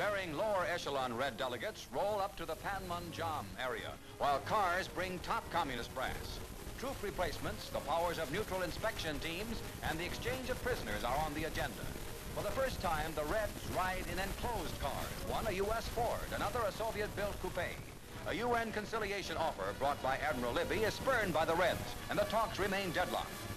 bearing lower echelon red delegates roll up to the Panmunjom area, while cars bring top communist brass. Troop replacements, the powers of neutral inspection teams, and the exchange of prisoners are on the agenda. For the first time, the Reds ride in enclosed cars, one a U.S. Ford, another a Soviet-built coupe. A U.N. conciliation offer brought by Admiral Libby is spurned by the Reds, and the talks remain deadlocked.